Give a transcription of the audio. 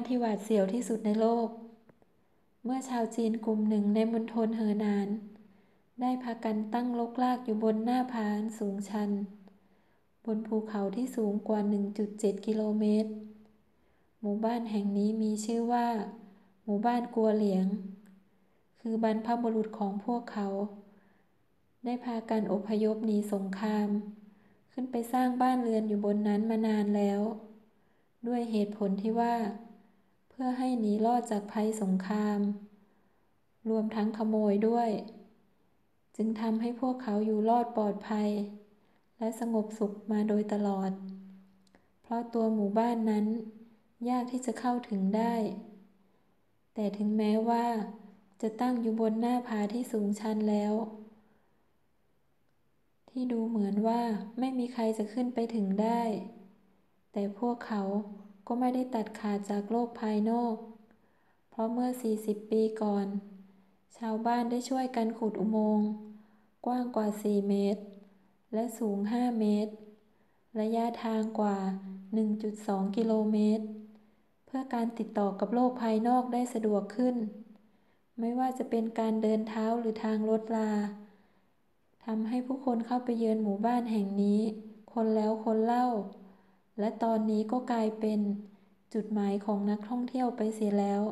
านที่หวาดเสียวที่สุดในโลกเมื่อชาวจีนกลุ่มหนึ่งในมณฑลเหอหนานได้พากันตั้งรกรากอยู่บนหน้าผาสูงชันบนภูเขาที่สูงกว่า 1.7 กิโลเมตรหมู่บ้านแห่งนี้มีชื่อว่าหมู่บ้านกัวเหลียงคือบรรพบุรุษของพวกเขาได้พากันอพยพหนีสงครามขึ้นไปสร้างบ้านเรือนอยู่บนนั้นมานานแล้วด้วยเหตุผลที่ว่าเพื่อให้หนีรอดจากภัยสงครามรวมทั้งขโมยด้วยจึงทำให้พวกเขาอยู่รอดปลอดภัยและสงบสุขมาโดยตลอดเพราะตัวหมู่บ้านนั้นยากที่จะเข้าถึงได้แต่ถึงแม้ว่าจะตั้งอยู่บนหน้าผาที่สูงชันแล้วที่ดูเหมือนว่าไม่มีใครจะขึ้นไปถึงได้แต่พวกเขาก็ไม่ได้ตัดขาดจากโลกภายนอกเพราะเมื่อ40ปีก่อนชาวบ้านได้ช่วยกันขุดอุโมงค์กว้างกว่า4เมตรและสูง5เมตรระยะทางกว่า 1.2 กิโลเมตรเพื่อการติดต่อกับโลกภายนอกได้สะดวกขึ้นไม่ว่าจะเป็นการเดินเท้าหรือทางรถราทำให้ผู้คนเข้าไปเยือนหมู่บ้านแห่งนี้คนแล้วคนเล่าและตอนนี้ก็กลายเป็นจุดหมายของนักท่องเที่ยวไปเสียแล้ว